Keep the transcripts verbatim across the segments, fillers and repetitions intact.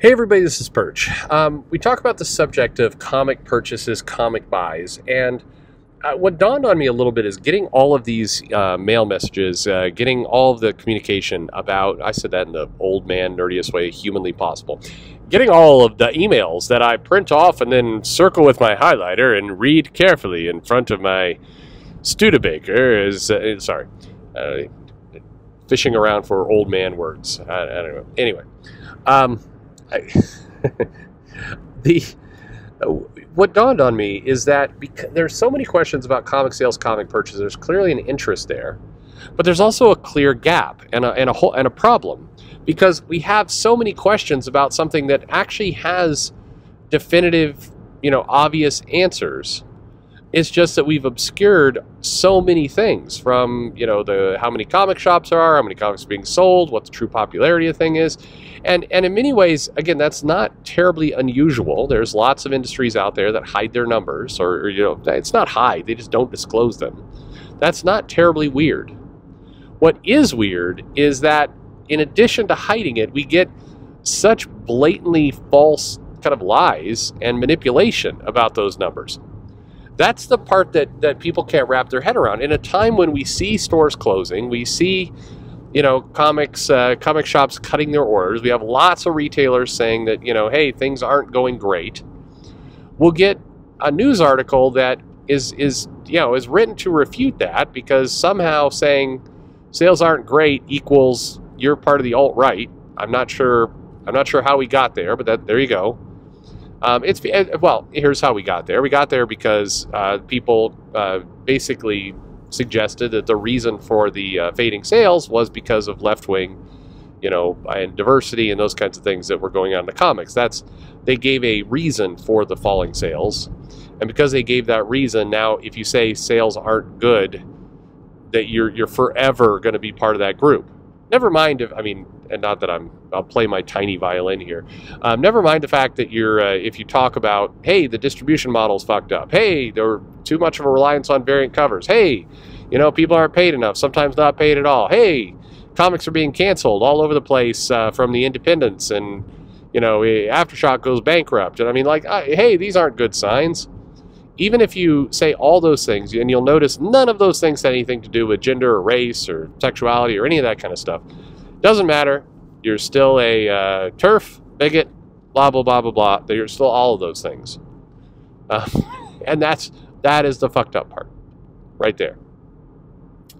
Hey everybody, this is Perch. Um, we talk about the subject of comic purchases, comic buys, and uh, what dawned on me a little bit is getting all of these uh, mail messages, uh, getting all of the communication about, I said that in the old man, nerdiest way humanly possible, getting all of the emails that I print off and then circle with my highlighter and read carefully in front of my Studebaker is, uh, sorry, uh, fishing around for old man words. I, I don't know. Anyway. Um, I, the uh, what dawned on me is that because there's so many questions about comic sales, comic purchases, there's clearly an interest there, but there's also a clear gap and a, and a whole and a problem, because we have so many questions about something that actually has definitive, you know, obvious answers. It's just that we've obscured so many things, from, you know, the how many comic shops there are, how many comics are being sold, what the true popularity of the thing is. And, and in many ways, again, that's not terribly unusual. There's lots of industries out there that hide their numbers, or, or you know, it's not hide, they just don't disclose them. That's not terribly weird. What is weird is that in addition to hiding it, we get such blatantly false kind of lies and manipulation about those numbers. That's the part that, that people can't wrap their head around. In a time when we see stores closing, we see, you know, comics, uh, comic shops cutting their orders, we have lots of retailers saying that, you know, hey, things aren't going great. We'll get a news article that is, is you know, is written to refute that, because somehow saying sales aren't great equals you're part of the alt-right. I'm not sure, I'm not sure how we got there, but that, there you go. Um, it's well, here's how we got there. We got there because uh, people uh, basically suggested that the reason for the uh, fading sales was because of left-wing, you know, and diversity and those kinds of things that were going on in the comics. That's, they gave a reason for the falling sales. And because they gave that reason, now if you say sales aren't good, that you're, you're forever going to be part of that group. Never mind if, I mean, and not that I'm, I'll play my tiny violin here. Um, never mind the fact that you're, uh, if you talk about, hey, the distribution model's fucked up. Hey, there were too much of a reliance on variant covers. Hey, you know, people aren't paid enough, sometimes not paid at all. Hey, comics are being canceled all over the place uh, from the independents, and, you know, Aftershock goes bankrupt. And I mean, like, uh, hey, these aren't good signs. Even if you say all those things, and you'll notice none of those things had anything to do with gender or race or sexuality or any of that kind of stuff. Doesn't matter. You're still a uh, TERF, bigot, blah, blah, blah, blah, blah. You're still all of those things. Uh, and that's, that is the fucked up part right there.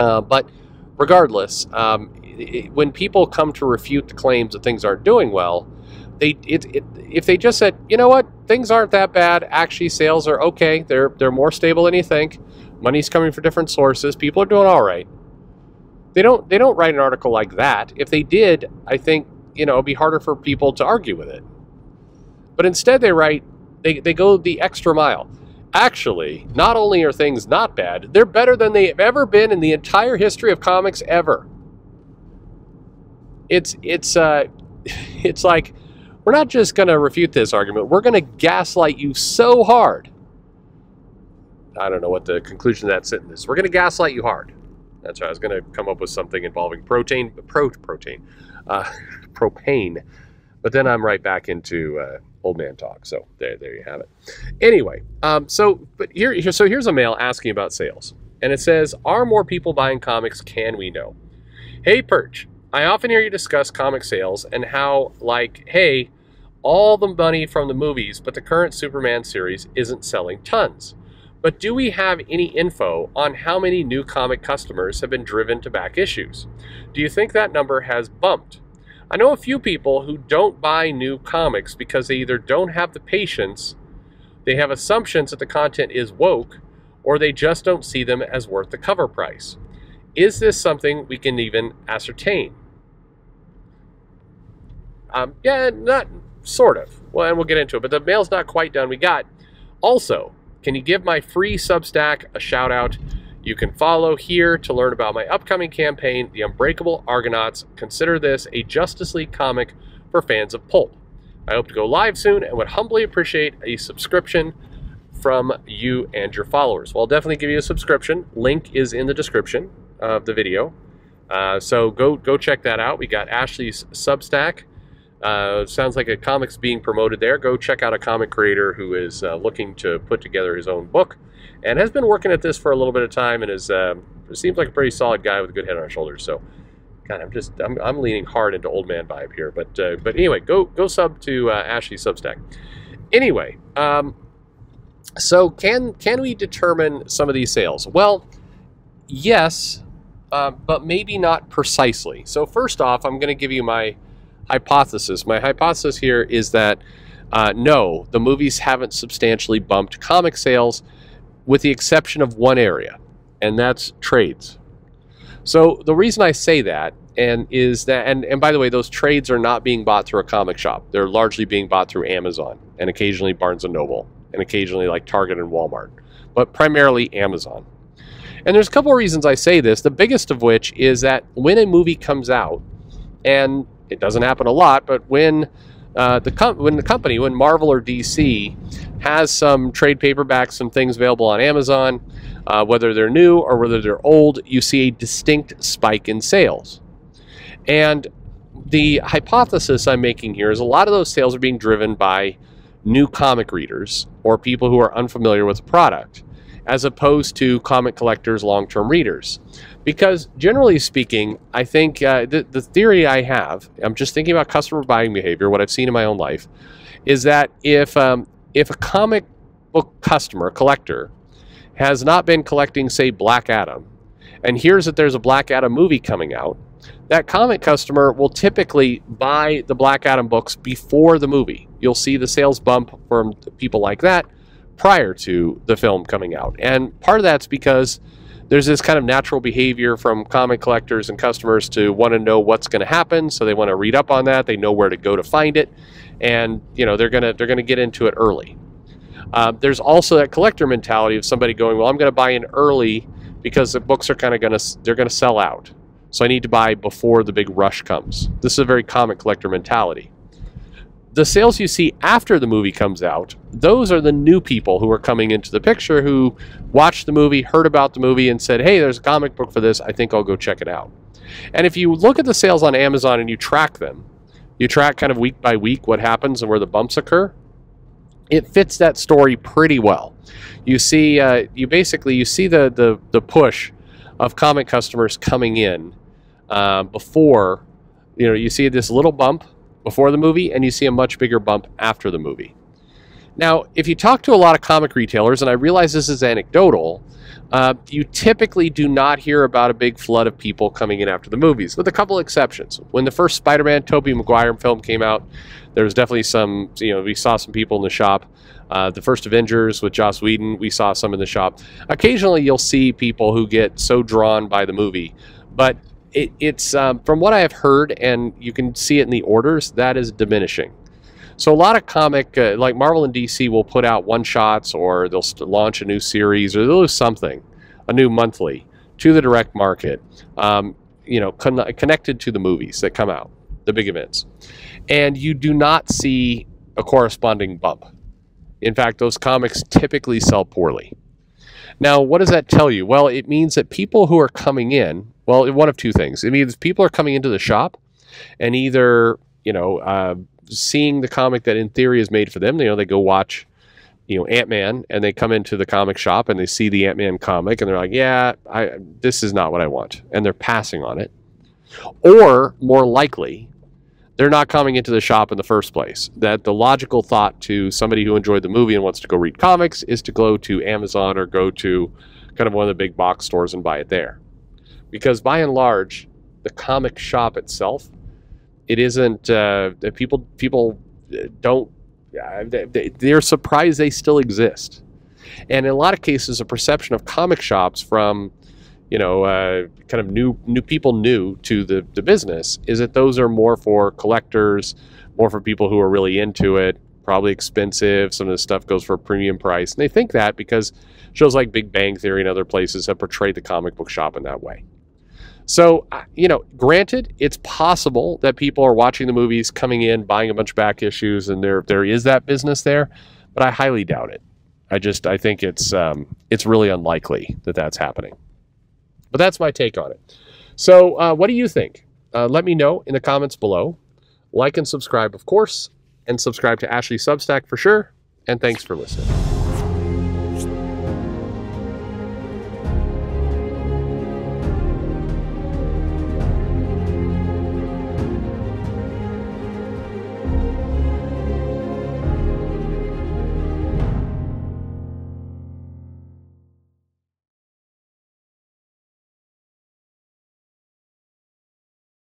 Uh, but regardless, um, it, when people come to refute the claims that things aren't doing well, They, it, it, if they just said, you know what, things aren't that bad, actually sales are okay, they're, they're more stable than you think, money's coming from different sources, people are doing all right. They don't, they don't write an article like that. If they did, I think, you know, it'd be harder for people to argue with it. But instead they write, they, they go the extra mile. Actually, not only are things not bad, they're better than they've ever been in the entire history of comics ever. It's, it's, uh, it's like, we're not just going to refute this argument. We're going to gaslight you so hard. I don't know what the conclusion of that sentence is. We're going to gaslight you hard. That's right. I was going to come up with something involving protein, pro, protein, uh, propane. But then I'm right back into uh, old man talk. So there, there you have it. Anyway, um, so but here, here, so here's a mail asking about sales. And it says, are more people buying comics? Can we know? Hey, Perch, I often hear you discuss comic sales and how, like, hey, all the money from the movies, but the current Superman series isn't selling tons. But do we have any info on how many new comic customers have been driven to back issues? Do you think that number has bumped? I know a few people who don't buy new comics because they either don't have the patience, they have assumptions that the content is woke, or they just don't see them as worth the cover price. Is this something we can even ascertain? Um, yeah, not... Sort of. Well, and we'll get into it, but the mail's not quite done. We got, also, can you give my free Substack a shout out? You can follow here to learn about my upcoming campaign, The Unbreakable Argonauts. Consider this a Justice League comic for fans of Pulp. I hope to go live soon and would humbly appreciate a subscription from you and your followers. Well, I'll definitely give you a subscription. Link is in the description of the video. Uh, so go, go check that out. We got Ashley's Substack. Uh, sounds like a comic's being promoted there. Go check out a comic creator who is uh, looking to put together his own book and has been working at this for a little bit of time and is um, seems like a pretty solid guy with a good head on his shoulders. So, God, I'm just I'm, I'm leaning hard into old man vibe here. But uh, but anyway, go go sub to uh, Ashley's Substack. Anyway, um, so can can we determine some of these sales? Well, yes, uh, but maybe not precisely. So first off, I'm going to give you my hypothesis. My hypothesis here is that uh, no, the movies haven't substantially bumped comic sales with the exception of one area, and that's trades. So the reason I say that and is that, and, and by the way, those trades are not being bought through a comic shop. They're largely being bought through Amazon and occasionally Barnes and Noble and occasionally like Target and Walmart, but primarily Amazon. And there's a couple of reasons I say this, the biggest of which is that when a movie comes out, and it doesn't happen a lot, but when uh, the com when the company, when Marvel or D C has some trade paperbacks, some things available on Amazon, uh, whether they're new or whether they're old, you see a distinct spike in sales. And the hypothesis I'm making here is a lot of those sales are being driven by new comic readers or people who are unfamiliar with the product, as opposed to comic collectors, long-term readers. Because generally speaking, I think uh, the, the theory I have, I'm just thinking about customer buying behavior, what I've seen in my own life, is that if, um, if a comic book customer, collector, has not been collecting, say, Black Adam, and hears that there's a Black Adam movie coming out, that comic customer will typically buy the Black Adam books before the movie. You'll see the sales bump from people like that prior to the film coming out. And part of that's because there's this kind of natural behavior from comic collectors and customers to want to know what's going to happen, so they want to read up on that. They know where to go to find it, and you know they're gonna they're gonna get into it early. Uh, there's also that collector mentality of somebody going, well, I'm going to buy in early because the books are kind of gonna they're gonna sell out, so I need to buy before the big rush comes. This is a very common collector mentality. The sales you see after the movie comes out, those are the new people who are coming into the picture, who watched the movie, heard about the movie, and said, hey, there's a comic book for this. I think I'll go check it out. And if you look at the sales on Amazon and you track them, you track kind of week by week what happens and where the bumps occur, it fits that story pretty well. You see, uh, you basically, you see the, the, the push of comic customers coming in uh, before, you know, you see this little bump before the movie, and you see a much bigger bump after the movie. Now, if you talk to a lot of comic retailers, and I realize this is anecdotal, uh, you typically do not hear about a big flood of people coming in after the movies, with a couple exceptions. When the first Spider-Man, Tobey Maguire film came out, there was definitely some, you know, we saw some people in the shop. Uh, the first Avengers with Joss Whedon, we saw some in the shop. Occasionally, you'll see people who get so drawn by the movie, but It, it's, um, from what I have heard, and you can see it in the orders, that is diminishing. So a lot of comic, uh, like Marvel and D C will put out one-shots, or they'll launch a new series, or they'll do something, a new monthly, to the direct market, um, you know, con connected to the movies that come out, the big events. And you do not see a corresponding bump. In fact, those comics typically sell poorly. Now, what does that tell you? Well, it means that people who are coming in, well, one of two things. It means people are coming into the shop and either, you know, uh, seeing the comic that in theory is made for them. You know, they go watch, you know, Ant-Man, and they come into the comic shop and they see the Ant-Man comic and they're like, yeah, I, this is not what I want. And they're passing on it. Or more likely, they're not coming into the shop in the first place. That the logical thought to somebody who enjoyed the movie and wants to go read comics is to go to Amazon or go to kind of one of the big box stores and buy it there. Because by and large, the comic shop itself, it isn't, uh, people, people don't, uh, they, they're surprised they still exist. And in a lot of cases, the perception of comic shops from, you know, uh, kind of new, new people new to the, the business is that those are more for collectors, more for people who are really into it, probably expensive. Some of the stuff goes for a premium price. And they think that because shows like Big Bang Theory and other places have portrayed the comic book shop in that way. So, you know, granted, it's possible that people are watching the movies, coming in, buying a bunch of back issues, and there there is that business there, but I highly doubt it. I just, I think it's, um, it's really unlikely that that's happening. But that's my take on it. So uh, what do you think? Uh, let me know in the comments below. Like and subscribe, of course, and subscribe to Ashley's Substack for sure. And thanks for listening.